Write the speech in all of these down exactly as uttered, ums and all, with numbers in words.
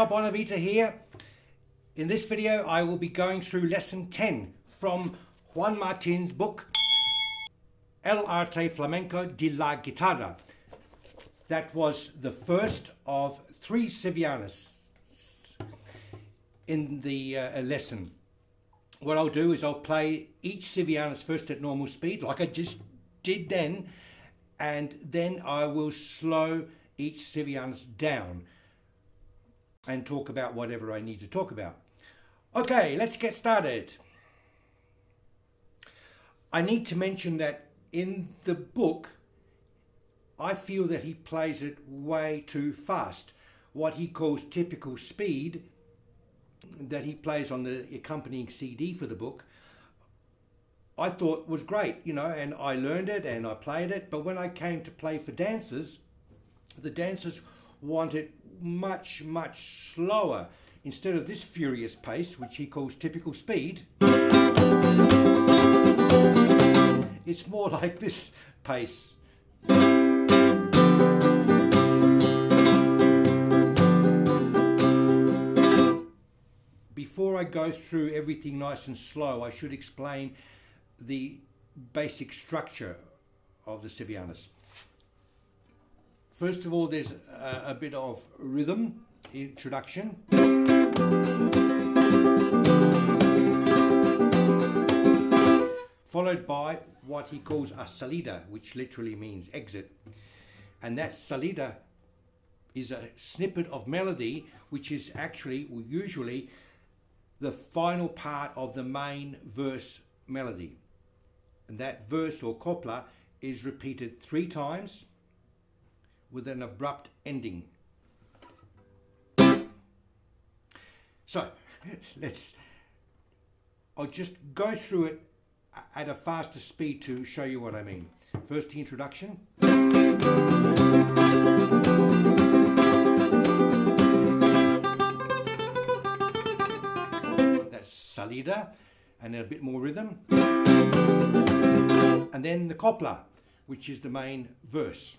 Ciao, Bonavita here. In this video I will be going through lesson ten from Juan Martin's book El Arte Flamenco De La Guitarra. That was the first of three Sevillanas in the uh, lesson. What I'll do is I'll play each Sevillanas first at normal speed like I just did then, and then I will slow each Sevillanas down and talk about whatever I need to talk about. Okay, let's get started. I need to mention that in the book I feel that he plays it way too fast. What he calls typical speed that he plays on the accompanying C D for the book I thought was great, you know, and I learned it and I played it, but when I came to play for dancers, the dancers want it much, much slower. Instead of this furious pace, which he calls typical speed, it's more like this pace. Before I go through everything nice and slow, I should explain the basic structure of the Sevillanas. First of all, there's a, a bit of rhythm introduction. Followed by what he calls a salida, which literally means exit. And that salida is a snippet of melody, which is actually, or usually, the final part of the main verse melody. And that verse or copla is repeated three times with an abrupt ending. So let's, I'll just go through it at a faster speed to show you what I mean. First, the introduction. That's salida, and then a bit more rhythm. And then the copla, which is the main verse.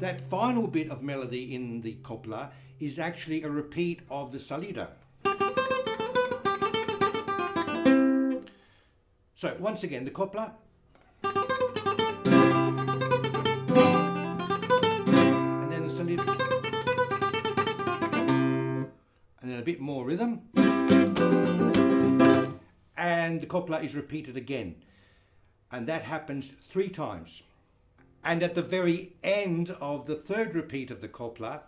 That final bit of melody in the copla is actually a repeat of the salida. So once again, the copla. And then the salida. And then a bit more rhythm. And the copla is repeated again. And that happens three times. And at the very end of the third repeat of the copla,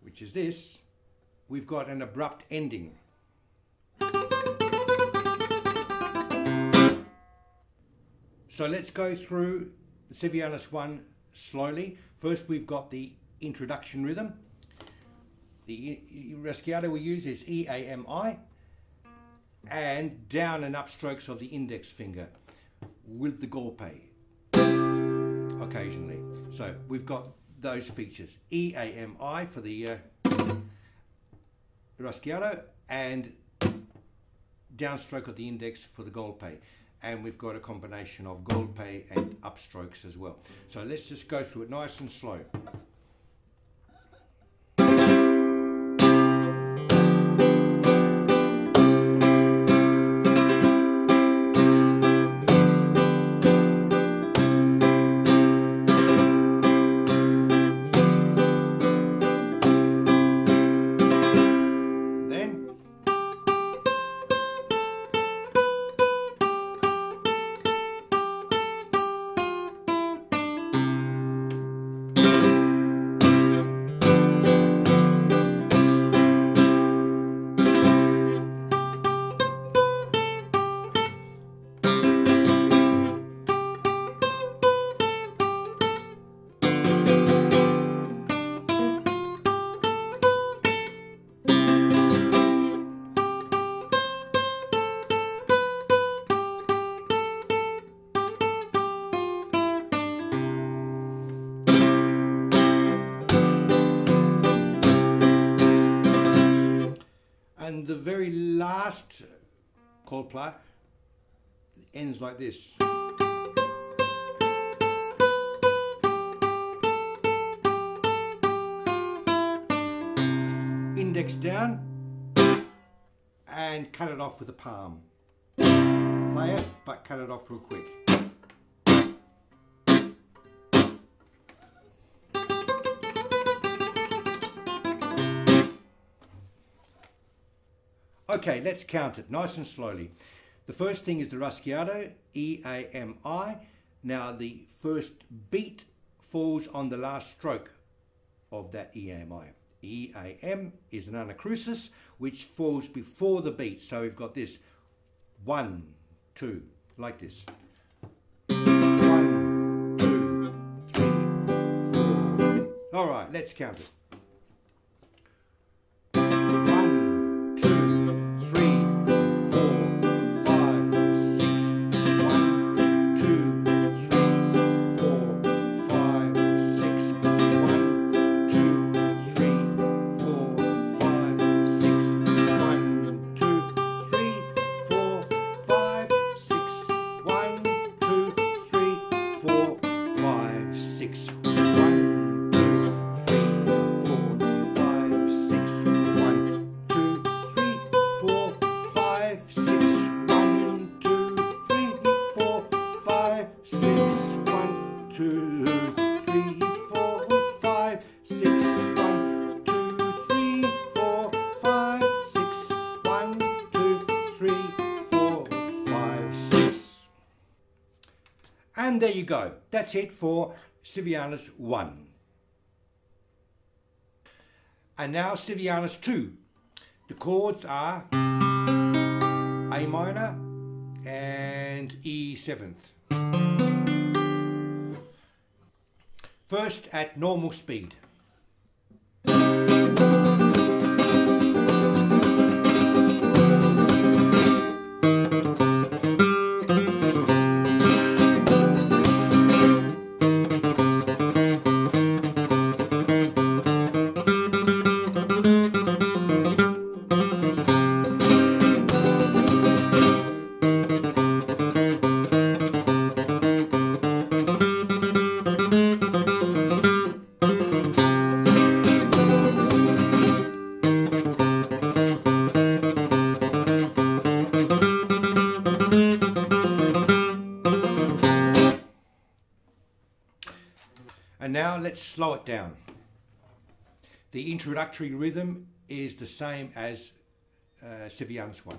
which is this, we've got an abrupt ending. So let's go through the Sevillanas one slowly. First, we've got the introduction rhythm. The rasgueado we use is E A M I, and down and up strokes of the index finger with the golpe. Occasionally. So we've got those features, E A M I for the uh, rasgueado and downstroke of the index for the golpe, and we've got a combination of golpe and upstrokes as well. So let's just go through it nice and slow. And the very last copla ends like this. index down and cut it off with the palm. Play it, but cut it off real quick. Okay, let's count it nice and slowly. The first thing is the rasgueado, E A M I. Now the first beat falls on the last stroke of that E A M I. E A M is an anacrusis which falls before the beat. So we've got this one, two, like this. One, two, three, four. All right, let's count it. And there you go. That's it for Sevillanas one. And now Sevillanas two. The chords are A minor and E seventh. First at normal speed. And now let's slow it down. The introductory rhythm is the same as uh, Sevillanas one.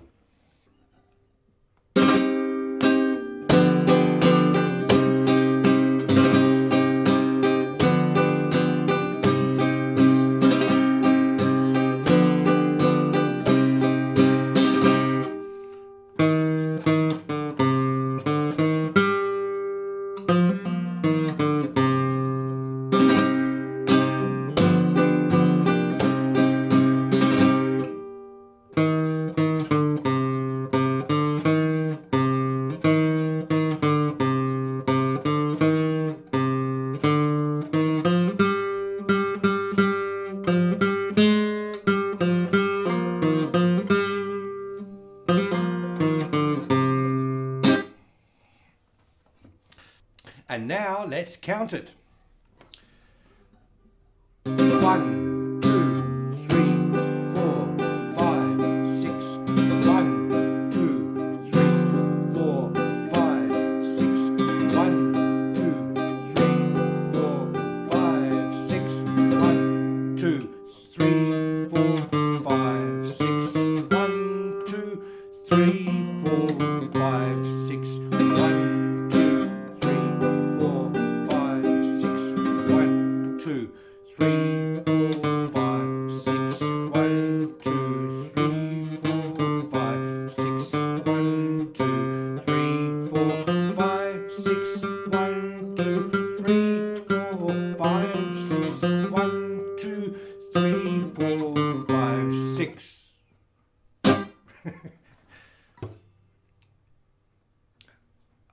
And now let's count it. One.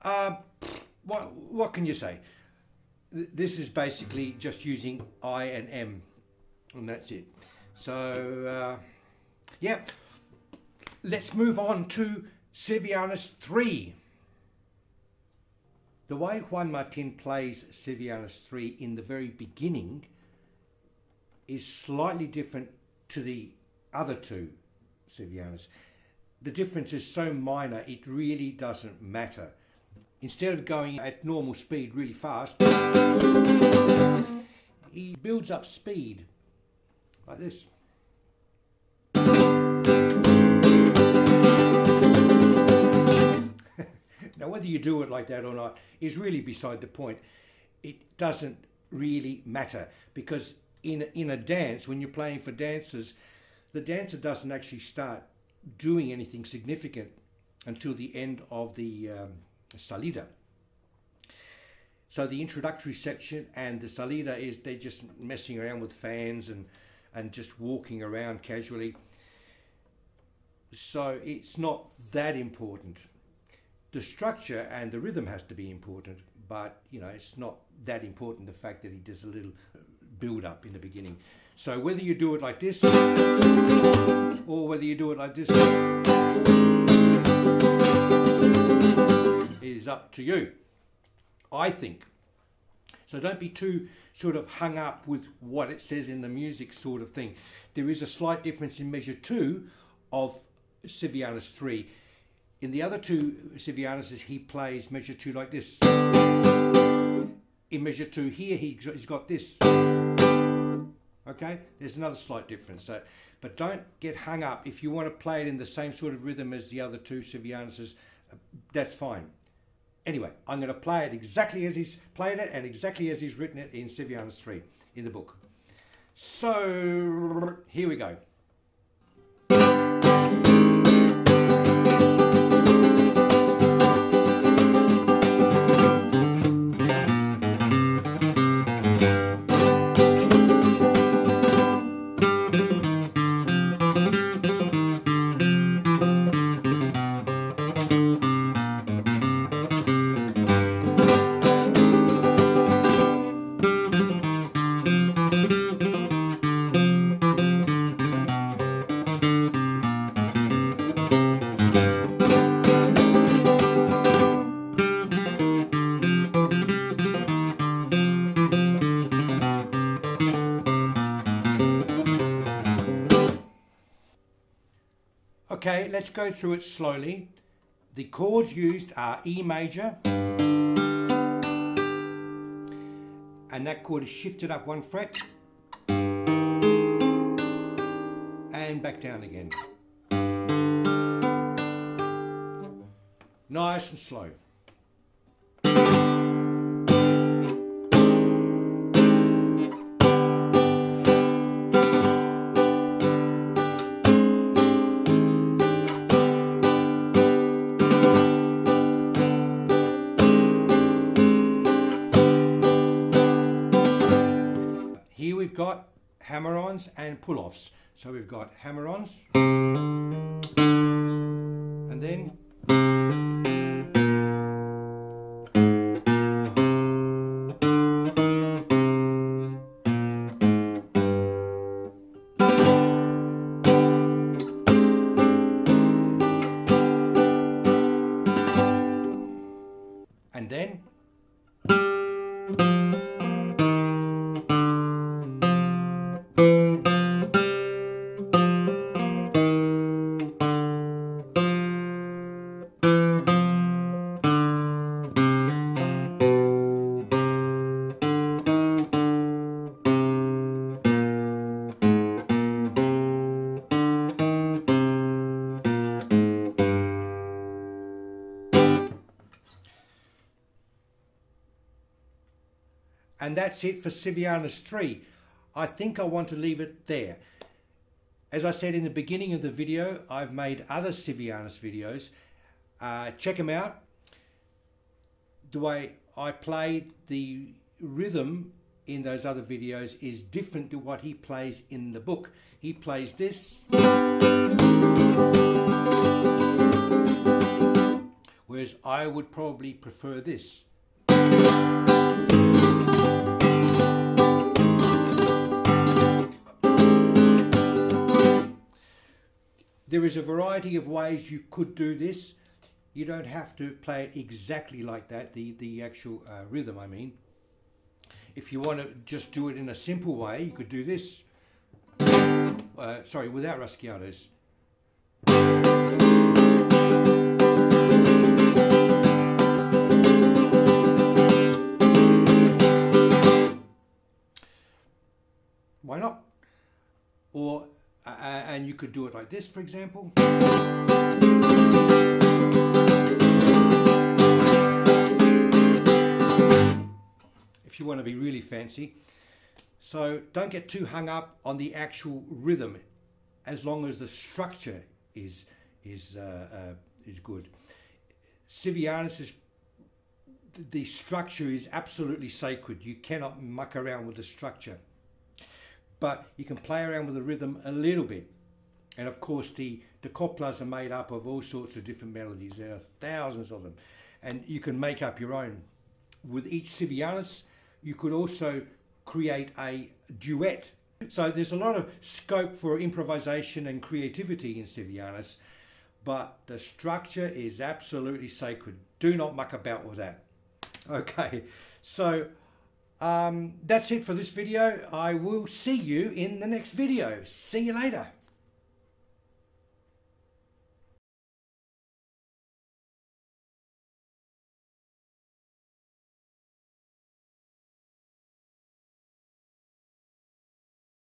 Uh, what, what can you say? This is basically just using I and M, and that's it. So, uh, yeah, let's move on to Sevillanas three. The way Juan Martin plays Sevillanas three in the very beginning is slightly different to the other two Sevillanas. The difference is so minor it really doesn't matter. Instead of going at normal speed really fast, he builds up speed like this. Now, whether you do it like that or not is really beside the point. It doesn't really matter, because in, in a dance, when you're playing for dancers, the dancer doesn't actually start doing anything significant until the end of the um, salida. So the introductory section and the salida is they're just messing around with fans and, and just walking around casually. So it's not that important. The structure and the rhythm has to be important, but you know, it's not that important, the fact that he does a little build up in the beginning. So whether you do it like this or whether you do it like this is up to you, I think. So don't be too sort of hung up with what it says in the music sort of thing. There is a slight difference in measure two of Sevillanas three. In the other two Sevillanas, he plays measure two like this. In measure two here, he's got this. Okay, there's another slight difference. So, but don't get hung up. If you want to play it in the same sort of rhythm as the other two Sevillanas, that's fine. Anyway, I'm going to play it exactly as he's played it and exactly as he's written it in Sevillanas three in the book. So, here we go. Okay, let's go through it slowly. The chords used are E major, and that chord is shifted up one fret, and back down again. Nice and slow. Got hammer-ons and pull-offs. So we've got hammer-ons and then and then and that's it for Sevillanas three. I think I want to leave it there. As I said in the beginning of the video, I've made other Sevillanas videos. Uh, check them out. The way I played the rhythm in those other videos is different to what he plays in the book. He plays this, whereas I would probably prefer this. There is a variety of ways you could do this. You don't have to play it exactly like that, the, the actual uh, rhythm, I mean. If you want to just do it in a simple way, you could do this. uh, sorry, without rasgueados. Why not? Or uh, and you could do it like this, for example. If you want to be really fancy. So don't get too hung up on the actual rhythm, as long as the structure is is uh, uh, is good. Sevillanas is, the structure is absolutely sacred. You cannot muck around with the structure, but you can play around with the rhythm a little bit. And of course, the the coplas are made up of all sorts of different melodies. There are thousands of them, and you can make up your own. With each sevillanas, you could also create a duet. So there's a lot of scope for improvisation and creativity in sevillanas, but the structure is absolutely sacred. Do not muck about with that. Okay, so um, that's it for this video. I will see you in the next video. See you later.